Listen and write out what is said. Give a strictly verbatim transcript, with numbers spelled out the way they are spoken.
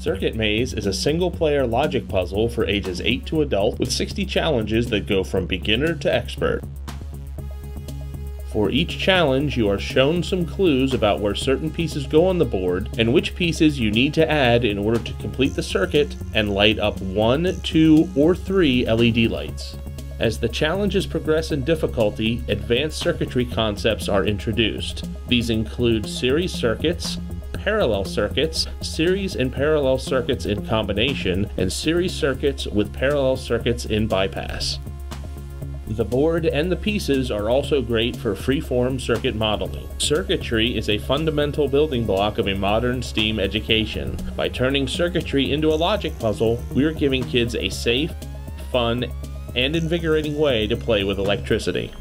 Circuit Maze is a single-player logic puzzle for ages eight to adult with sixty challenges that go from beginner to expert. For each challenge, you are shown some clues about where certain pieces go on the board and which pieces you need to add in order to complete the circuit and light up one, two, or three L E D lights. As the challenges progress in difficulty, advanced circuitry concepts are introduced. These include series circuits, parallel circuits, series and parallel circuits in combination, and series circuits with parallel circuits in bypass. The board and the pieces are also great for freeform circuit modeling. Circuitry is a fundamental building block of a modern STEAM education. By turning circuitry into a logic puzzle, we are giving kids a safe, fun, and invigorating way to play with electricity.